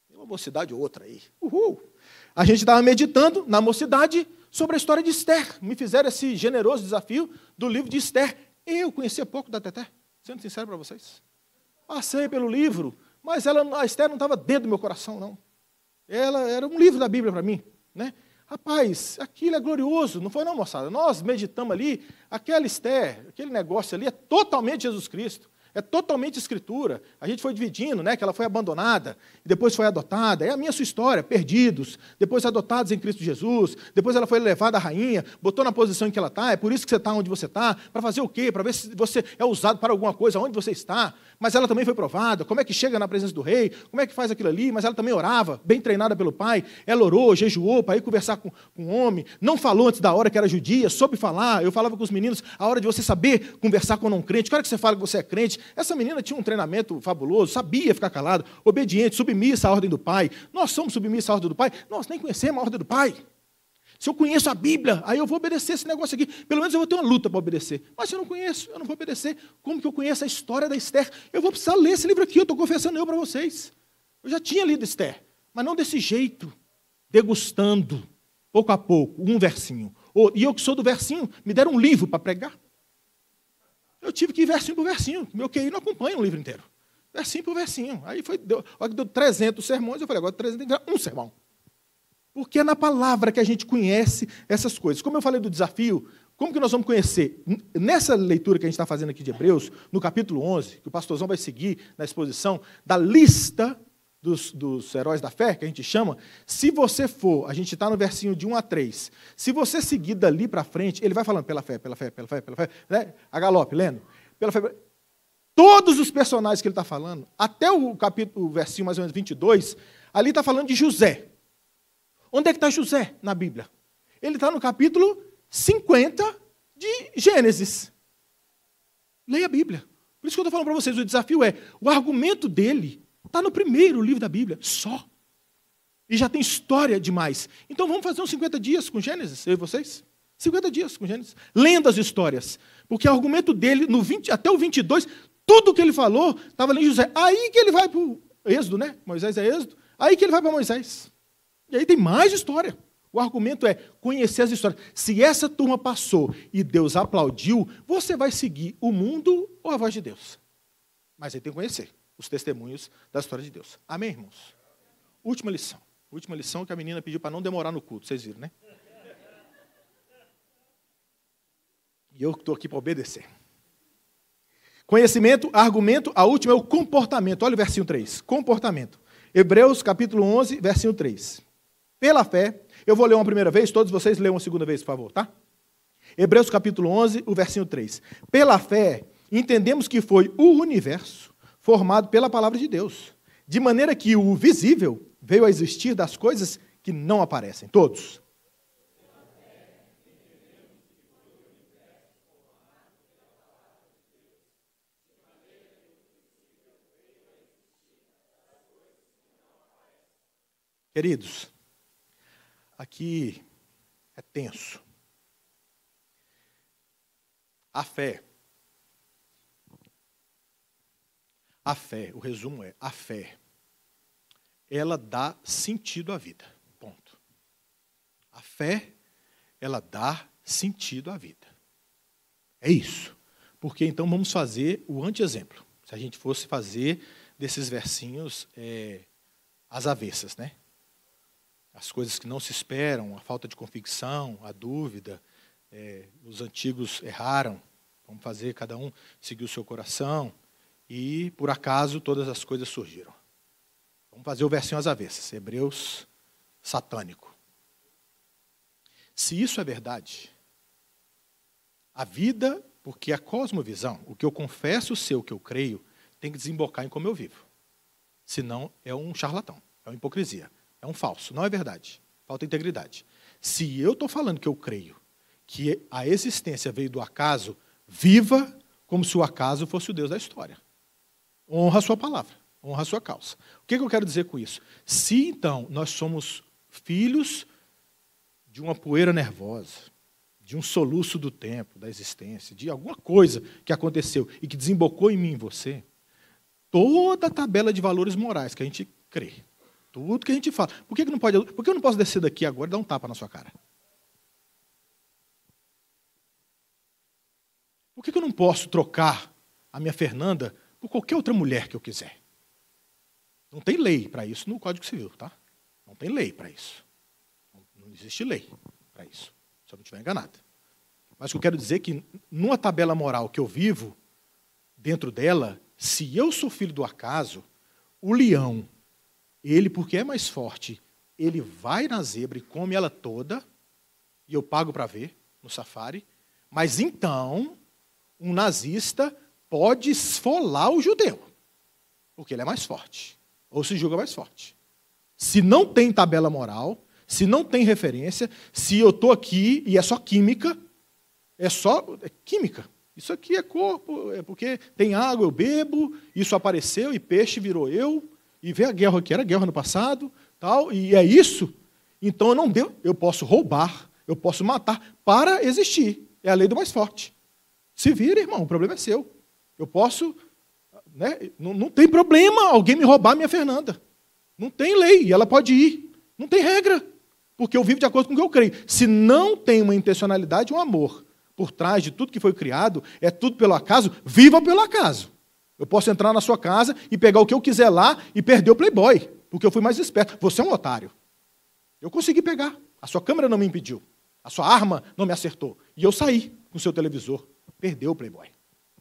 Tem uma mocidade ou outra aí. Uhul! A gente estava meditando na mocidade sobre a história de Esther. Me fizeram esse generoso desafio do livro de Esther. Eu conhecia pouco da Teté, sendo sincero para vocês. Passei pelo livro, mas ela, a Esther não estava dentro do meu coração, não. Ela era um livro da Bíblia para mim, né? Rapaz, aquilo é glorioso, não foi não, moçada? Nós meditamos ali, aquela Esther, aquele negócio ali é totalmente Jesus Cristo, é totalmente Escritura. A gente foi dividindo, né, que ela foi abandonada, e depois foi adotada. É a minha sua história, perdidos, depois adotados em Cristo Jesus, depois ela foi elevada à rainha, botou na posição em que ela está, é por isso que você está onde você está, para fazer o quê? Para ver se você é usado para alguma coisa, onde você está. Mas ela também foi provada, como é que chega na presença do rei, como é que faz aquilo ali, mas ela também orava, bem treinada pelo pai, ela orou, jejuou, para ir conversar com, com um homem, não falou antes da hora que era judia, soube falar. Eu falava com os meninos, a hora de você saber conversar com um não crente, que hora que você fala que você é crente. Essa menina tinha um treinamento fabuloso, sabia ficar calada, obediente, submissa à ordem do pai. Nós somos submissos à ordem do pai? Nós nem conhecemos a ordem do pai. Se eu conheço a Bíblia, aí eu vou obedecer esse negócio aqui. Pelo menos eu vou ter uma luta para obedecer. Mas se eu não conheço, eu não vou obedecer. Como que eu conheço a história da Esther? Eu vou precisar ler esse livro aqui, eu estou confessando eu para vocês. Eu já tinha lido Esther, mas não desse jeito, degustando, pouco a pouco, um versinho. E eu que sou do versinho, me deram um livro para pregar. Eu tive que ir versinho por versinho. Meu Q I não acompanha um livro inteiro. Versinho por versinho. Aí foi, deu, deu trezentos sermões, eu falei, agora trezentos tem que dar um sermão. Porque é na palavra que a gente conhece essas coisas. Como eu falei do desafio, como que nós vamos conhecer? Nessa leitura que a gente está fazendo aqui de Hebreus, no capítulo onze, que o pastorzão vai seguir na exposição, da lista dos, dos heróis da fé, que a gente chama, se você for, a gente está no versinho de um a três, se você seguir dali para frente, ele vai falando pela fé, pela fé, pela fé, pela fé, né? A galope, lendo, pela fé, pela... Todos os personagens que ele está falando, até o capítulo, o versinho mais ou menos vinte e dois, ali está falando de José. Onde é que está José na Bíblia? Ele está no capítulo cinquenta de Gênesis. Leia a Bíblia. Por isso que eu estou falando para vocês, o desafio é, o argumento dele está no primeiro livro da Bíblia, só. E já tem história demais. Então vamos fazer uns cinquenta dias com Gênesis, eu e vocês? cinquenta dias com Gênesis, lendo as histórias. Porque o argumento dele, no vinte, até o vinte e dois, tudo que ele falou, estava lendo José. Aí que ele vai para o Êxodo, né? Moisés é Êxodo. Aí que ele vai para Moisés. E aí tem mais história. O argumento é conhecer as histórias. Se essa turma passou e Deus aplaudiu, você vai seguir o mundo ou a voz de Deus? Mas aí tem que conhecer os testemunhos da história de Deus. Amém, irmãos? Última lição. Última lição que a menina pediu para não demorar no culto. Vocês viram, né? E eu estou aqui para obedecer. Conhecimento, argumento. A última é o comportamento. Olha o versinho três. Comportamento. Hebreus, capítulo onze, versinho três. Pela fé, Eu vou ler uma primeira vez, todos vocês leiam uma segunda vez, por favor, tá? Hebreus capítulo onze, o versinho três. Pela fé, entendemos que foi o universo formado pela palavra de Deus, de maneira que o visível veio a existir das coisas que não aparecem. Todos. Queridos, aqui é tenso. A fé. A fé, o resumo é, a fé, ela dá sentido à vida, ponto. A fé, ela dá sentido à vida. É isso. Porque então vamos fazer o anteexemplo. Se a gente fosse fazer desses versinhos é, as avessas, né? As coisas que não se esperam, a falta de convicção, a dúvida, é, os antigos erraram, vamos fazer, cada um seguiu o seu coração, e, por acaso, todas as coisas surgiram. Vamos fazer o versinho às avessas, Hebreus satânico. Se isso é verdade, a vida, porque a cosmovisão, o que eu confesso ser, o que eu creio, tem que desembocar em como eu vivo. Senão é um charlatão, é uma hipocrisia. É um falso, não é verdade. Falta integridade. Se eu estou falando que eu creio que a existência veio do acaso, viva como se o acaso fosse o Deus da história. Honra a sua palavra, honra a sua causa. O que, que eu quero dizer com isso? Se, então, nós somos filhos de uma poeira nervosa, de um soluço do tempo, da existência, de alguma coisa que aconteceu e que desembocou em mim e em você, toda a tabela de valores morais que a gente crê, tudo que a gente fala. Por que, que não pode, por que eu não posso descer daqui agora e dar um tapa na sua cara? Por que, que eu não posso trocar a minha Fernanda por qualquer outra mulher que eu quiser? Não tem lei para isso no Código Civil, tá? Não tem lei para isso. Não existe lei para isso, se eu não estiver enganado. Mas o que eu quero dizer é que, numa tabela moral que eu vivo, dentro dela, se eu sou filho do acaso, o leão... Ele, porque é mais forte, ele vai na zebra e come ela toda, e eu pago para ver, no safari, mas então um nazista pode esfolar o judeu, porque ele é mais forte, ou se julga mais forte. Se não tem tabela moral, se não tem referência, se eu estou aqui e é só química, é só é química. Isso aqui é corpo, é porque tem água, eu bebo, isso apareceu e peixe virou eu, e ver a guerra que era guerra no passado, tal, e é isso, então eu não devo, eu posso roubar, eu posso matar para existir. É a lei do mais forte. Se vira, irmão, o problema é seu. Eu posso, né, não, não tem problema alguém me roubar a minha Fernanda. Não tem lei, ela pode ir. Não tem regra, porque eu vivo de acordo com o que eu creio. Se não tem uma intencionalidade, um amor por trás de tudo que foi criado, é tudo pelo acaso, viva pelo acaso. Eu posso entrar na sua casa e pegar o que eu quiser lá e perder o Playboy, porque eu fui mais esperto. Você é um otário. Eu consegui pegar. A sua câmera não me impediu. A sua arma não me acertou. E eu saí com o seu televisor. Perdeu o Playboy.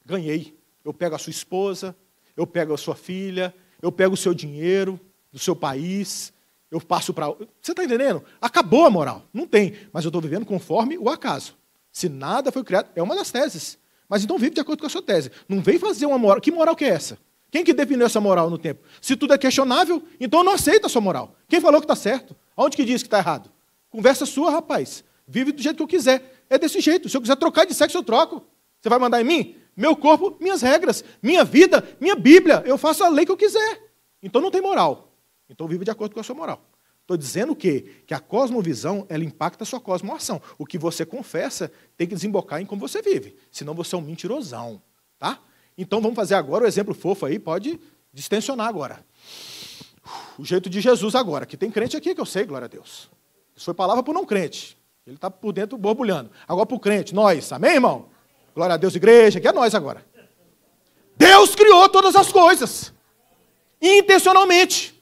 Ganhei. Eu pego a sua esposa, eu pego a sua filha, eu pego o seu dinheiro do seu país, eu passo para... Você está entendendo? Acabou a moral. Não tem. Mas eu estou vivendo conforme o acaso. Se nada foi criado... É uma das teses. Mas então vive de acordo com a sua tese. Não vem fazer uma moral. Que moral que é essa? Quem que definiu essa moral no tempo? Se tudo é questionável, então eu não aceito a sua moral. Quem falou que está certo? Aonde que diz que está errado? Conversa sua, rapaz. Vive do jeito que eu quiser. É desse jeito. Se eu quiser trocar de sexo, eu troco. Você vai mandar em mim? Meu corpo, minhas regras. Minha vida, minha Bíblia. Eu faço a lei que eu quiser. Então não tem moral. Então vive de acordo com a sua moral. Estou dizendo o quê? Que a cosmovisão, ela impacta a sua cosmoação. O que você confessa tem que desembocar em como você vive. Senão você é um mentirosão. Tá? Então vamos fazer agora o exemplo fofo aí, pode distensionar agora. O jeito de Jesus agora, que tem crente aqui que eu sei, glória a Deus. Isso foi palavra para o não crente. Ele está por dentro borbulhando. Agora para o crente, nós, amém, irmão? Glória a Deus, igreja, que é nós agora. Deus criou todas as coisas. Intencionalmente.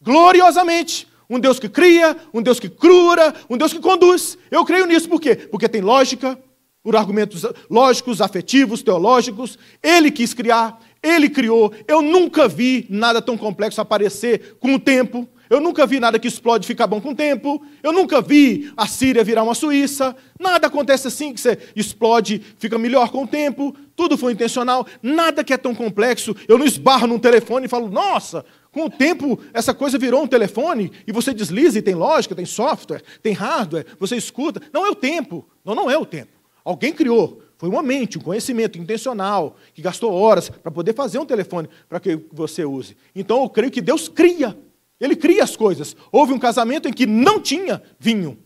Gloriosamente. Um Deus que cria, um Deus que cura, um Deus que conduz. Eu creio nisso por quê? Porque tem lógica, por argumentos lógicos, afetivos, teológicos. Ele quis criar, ele criou. Eu nunca vi nada tão complexo aparecer com o tempo. Eu nunca vi nada que explode ficar bom com o tempo. Eu nunca vi a Síria virar uma Suíça. Nada acontece assim, que você explode, fica melhor com o tempo. Tudo foi intencional. Nada que é tão complexo. Eu não esbarro num telefone e falo, nossa, com o tempo essa coisa virou um telefone. E você desliza e tem lógica, tem software, tem hardware, você escuta. Não é o tempo. Não, não é o tempo. Alguém criou. Foi uma mente, um conhecimento intencional, que gastou horas para poder fazer um telefone para que você use. Então, eu creio que Deus cria. Ele cria as coisas. Houve um casamento em que não tinha vinho.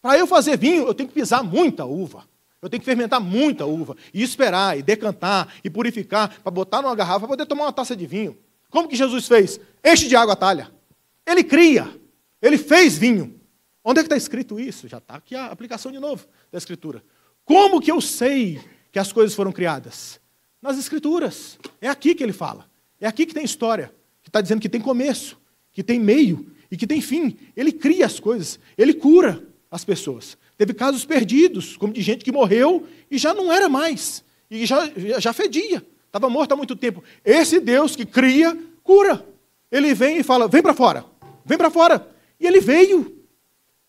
Para eu fazer vinho, eu tenho que pisar muita uva. Eu tenho que fermentar muita uva. E esperar, e decantar, e purificar, para botar numa garrafa, para poder tomar uma taça de vinho. Como que Jesus fez? Enche de água a talha. Ele cria. Ele fez vinho. Onde é que está escrito isso? Já está aqui a aplicação de novo da Escritura. Como que eu sei que as coisas foram criadas? Nas Escrituras. É aqui que ele fala. É aqui que tem história. Que está dizendo que tem começo, que tem meio e que tem fim. Ele cria as coisas. Ele cura as pessoas. Teve casos perdidos, como de gente que morreu e já não era mais. E já, já fedia. Estava morto há muito tempo. Esse Deus que cria, cura. Ele vem e fala, vem para fora. Vem para fora. E ele veio.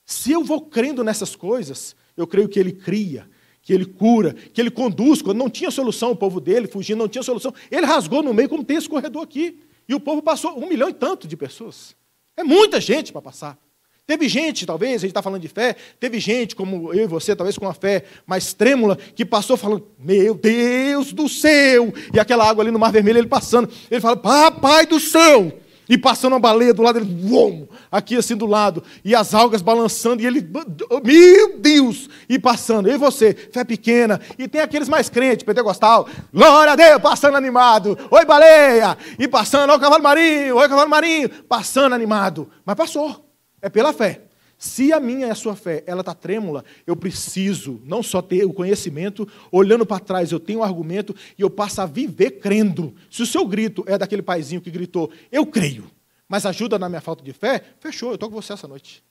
Se eu vou crendo nessas coisas, eu creio que ele cria, que ele cura, que ele conduz, quando não tinha solução, o povo dele fugindo, não tinha solução, ele rasgou no meio, como tem esse corredor aqui, e o povo passou um milhão e tanto de pessoas. É muita gente para passar. Teve gente, talvez, a gente está falando de fé, teve gente, como eu e você, talvez com uma fé mais trêmula, que passou falando, meu Deus do céu, e aquela água ali no Mar Vermelho, ele passando, ele fala, papai do céu, e passando uma baleia do lado, ele, uom, aqui assim do lado, e as algas balançando, e ele, meu Deus, e passando, e você, fé pequena, e tem aqueles mais crentes, pentecostal, glória a Deus, passando animado, oi baleia, e passando, oi cavalo marinho, oi cavalo marinho, passando animado, mas passou, é pela fé. Se a minha e a sua fé, ela está trêmula, eu preciso não só ter o conhecimento, olhando para trás eu tenho um argumento e eu passo a viver crendo. Se o seu grito é daquele paizinho que gritou, eu creio, mas ajuda na minha falta de fé, fechou, eu estou com você essa noite.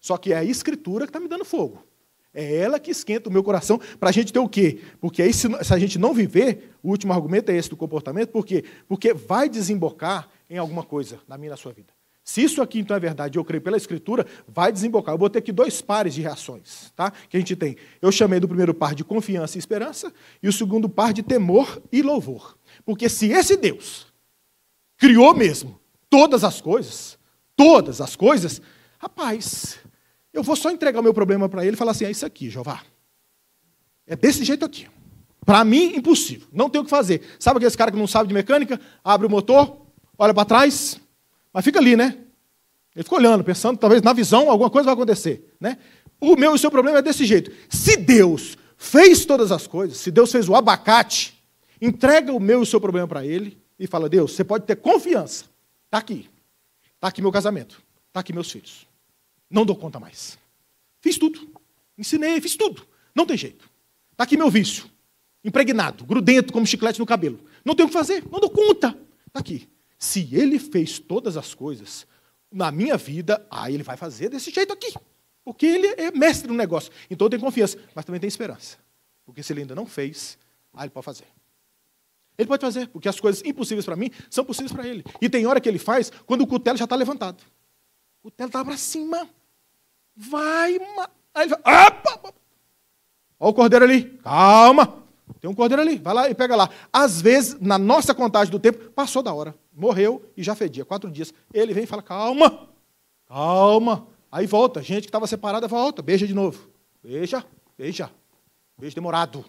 Só que é a Escritura que está me dando fogo. É ela que esquenta o meu coração para a gente ter o quê? Porque aí se a gente não viver, o último argumento é esse do comportamento, por quê? Porque vai desembocar em alguma coisa na minha e na sua vida. Se isso aqui, então, é verdade, eu creio pela Escritura, vai desembocar. Eu botei aqui dois pares de reações, tá? Que a gente tem. Eu chamei do primeiro par de confiança e esperança e o segundo par de temor e louvor. Porque se esse Deus criou mesmo todas as coisas, todas as coisas, rapaz, eu vou só entregar o meu problema para ele e falar assim, é isso aqui, Jeová. É desse jeito aqui. Para mim, impossível. Não tem o que fazer. Sabe aqueles caras que não sabem de mecânica? Abre o motor, olha para trás... Mas fica ali, né? Ele fica olhando, pensando, talvez na visão alguma coisa vai acontecer, né? O meu e o seu problema é desse jeito. Se Deus fez todas as coisas, se Deus fez o abacate, entrega o meu e o seu problema para ele e fala, Deus, você pode ter confiança. Está aqui. Está aqui meu casamento. Está aqui meus filhos. Não dou conta mais. Fiz tudo. Ensinei, fiz tudo. Não tem jeito. Está aqui meu vício. Impregnado, grudento, como chiclete no cabelo. Não tenho o que fazer. Não dou conta. Está aqui. Se ele fez todas as coisas na minha vida, ah, ele vai fazer desse jeito aqui. Porque ele é mestre no negócio. Então eu tenho confiança, mas também tenho esperança. Porque se ele ainda não fez, ah, ele pode fazer. Ele pode fazer, porque as coisas impossíveis para mim são possíveis para ele. E tem hora que ele faz quando o cutelo já está levantado. O cutelo está para cima. Vai, ma... Aí ele vai... Opa, opa. Olha o cordeiro ali. Calma. Tem um cordeiro ali, vai lá e pega lá. Às vezes, na nossa contagem do tempo, passou da hora. Morreu e já fedia, quatro dias. Ele vem e fala, calma, calma. Aí volta, gente que estava separada, volta, beija de novo. Beija, beija, beijo demorado.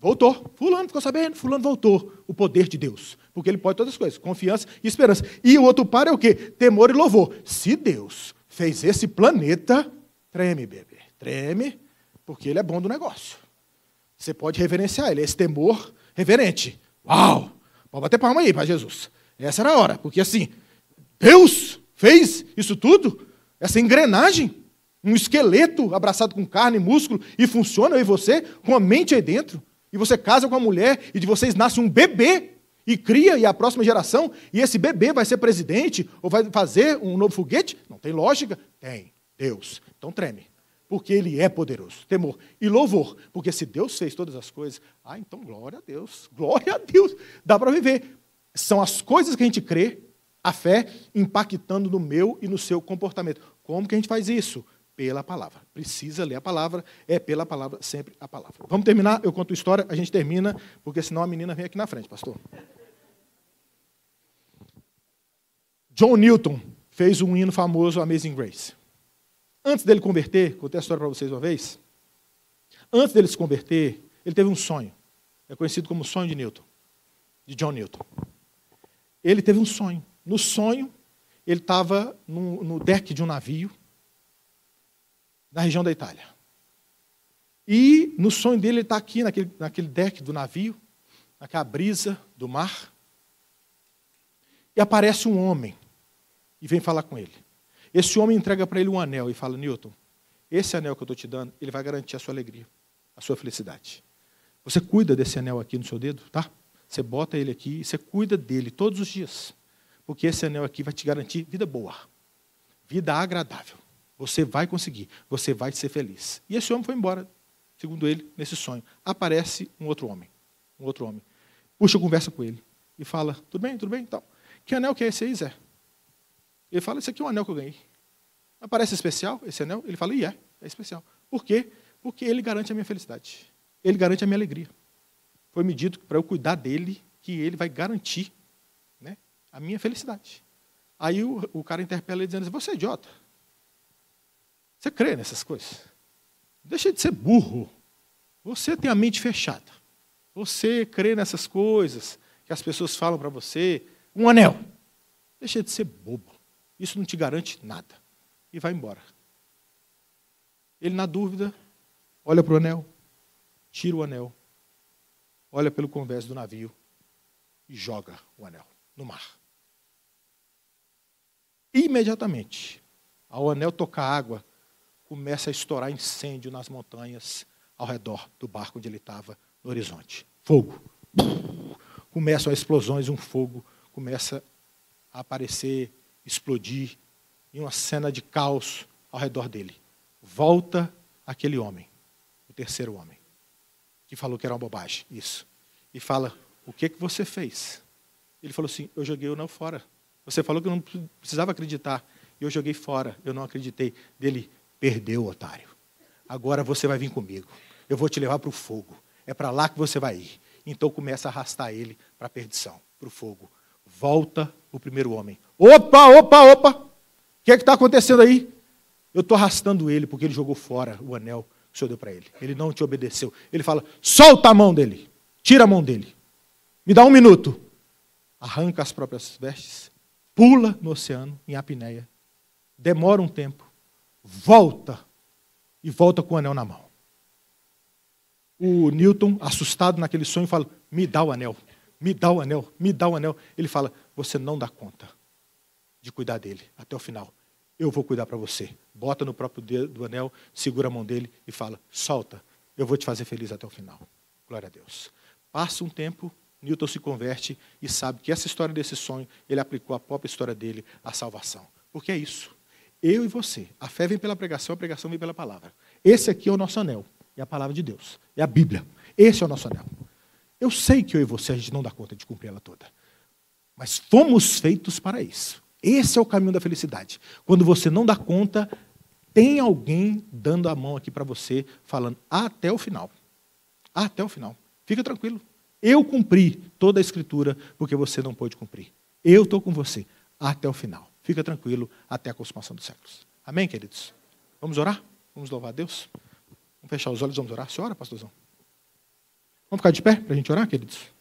Voltou, fulano ficou sabendo, fulano voltou. O poder de Deus, porque ele pode todas as coisas, confiança e esperança. E o outro par é o quê? Temor e louvor. Se Deus fez esse planeta, treme, bebê, treme, porque ele é bom do negócio. Você pode reverenciar ele, esse temor reverente. Uau! Pode bater palma aí para Jesus. Essa era a hora, porque assim, Deus fez isso tudo, essa engrenagem, um esqueleto abraçado com carne e músculo, e funciona, eu e você, com a mente aí dentro, e você casa com a mulher, e de vocês nasce um bebê, e cria, e a próxima geração, e esse bebê vai ser presidente, ou vai fazer um novo foguete? Não tem lógica? Tem. Deus. Então treme. Porque ele é poderoso. Temor e louvor. Porque se Deus fez todas as coisas, ah, então glória a Deus. Glória a Deus. Dá para viver. São as coisas que a gente crê, A fé impactando no meu e no seu comportamento. Como que a gente faz isso? Pela palavra. Precisa ler a palavra, é pela palavra, sempre a palavra. Vamos terminar, eu conto a história, a gente termina, porque senão a menina vem aqui na frente, pastor. John Newton fez um hino famoso, Amazing Grace. Antes dele converter, contei a história para vocês uma vez, antes dele se converter, ele teve um sonho. É conhecido como o sonho de Newton, de John Newton. Ele teve um sonho. No sonho, ele estava no, no deck de um navio, na região da Itália. E no sonho dele, ele está aqui, naquele, naquele deck do navio, naquela brisa do mar, e aparece um homem e vem falar com ele. Esse homem entrega para ele um anel e fala, Newton, esse anel que eu estou te dando, ele vai garantir a sua alegria, a sua felicidade. Você cuida desse anel aqui no seu dedo, tá? Você bota ele aqui e você cuida dele todos os dias, porque esse anel aqui vai te garantir vida boa, vida agradável. Você vai conseguir, você vai ser feliz. E esse homem foi embora, segundo ele, nesse sonho. Aparece um outro homem, um outro homem. Puxa, conversa com ele e fala, tudo bem, tudo bem? Então, que anel que é esse aí, Zé? Ele fala, esse aqui é um anel que eu ganhei. Mas parece especial esse anel? Ele fala, e é, é especial. Por quê? Porque ele garante a minha felicidade. Ele garante a minha alegria. Foi me dito para eu cuidar dele, que ele vai garantir, né, a minha felicidade. Aí o, o cara interpela ele dizendo, você é idiota. Você crê nessas coisas? Deixa de ser burro. Você tem a mente fechada. Você crê nessas coisas que as pessoas falam para você. Um anel. Deixa de ser bobo. Isso não te garante nada. E vai embora. Ele, na dúvida, olha para o anel, tira o anel, olha pelo convés do navio e joga o anel no mar. Imediatamente, ao anel tocar água, começa a estourar incêndio nas montanhas ao redor do barco onde ele estava, no horizonte. Fogo. Começam as explosões, um fogo começa a aparecer, explodir, em uma cena de caos ao redor dele. Volta aquele homem, o terceiro homem, que falou que era uma bobagem, isso. E fala, o que, que você fez? Ele falou assim, eu joguei o anel fora. Você falou que eu não precisava acreditar, eu joguei fora, eu não acreditei. Dele, perdeu, otário. Agora você vai vir comigo, eu vou te levar para o fogo, é para lá que você vai ir. Então começa a arrastar ele para a perdição, para o fogo. Volta o primeiro homem. Opa, opa, opa! O que é que está acontecendo aí? Eu estou arrastando ele porque ele jogou fora o anel que o Senhor deu para ele. Ele não te obedeceu. Ele fala, solta a mão dele. Tira a mão dele. Me dá um minuto. Arranca as próprias vestes. Pula no oceano em apneia. Demora um tempo. Volta. E volta com o anel na mão. O Newton, assustado naquele sonho, fala, me dá o anel. Me dá o anel, me dá o anel. Ele fala, você não dá conta de cuidar dele até o final. Eu vou cuidar para você. Bota no próprio dedo do anel, segura a mão dele e fala, solta, eu vou te fazer feliz até o final. Glória a Deus. Passa um tempo, Newton se converte e sabe que essa história desse sonho, ele aplicou a própria história dele à salvação. Porque é isso. Eu e você. A fé vem pela pregação, a pregação vem pela palavra. Esse aqui é o nosso anel. É a palavra de Deus. É a Bíblia. Esse é o nosso anel. Eu sei que eu e você, a gente não dá conta de cumprir ela toda. Mas fomos feitos para isso. Esse é o caminho da felicidade. Quando você não dá conta, tem alguém dando a mão aqui para você, falando até o final. Até o final. Fica tranquilo. Eu cumpri toda a escritura, porque você não pôde cumprir. Eu estou com você até o final. Fica tranquilo até a consumação dos séculos. Amém, queridos? Vamos orar? Vamos louvar a Deus? Vamos fechar os olhos e vamos orar. Senhora, pastorzão? Vamos ficar de pé para a gente orar, queridos?